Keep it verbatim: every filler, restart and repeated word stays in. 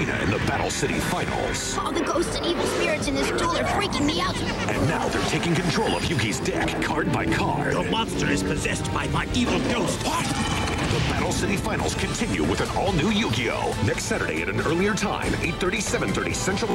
arena in the Battle City Finals. All the ghosts and evil spirits in this duel are freaking me out. And now they're taking control of Yugi's deck, card by card. The monster is possessed by my evil ghost. What? The Battle City Finals continue with an all-new Yu-Gi-Oh! Next Saturday at an earlier time, eight thirty, seven thirty Central.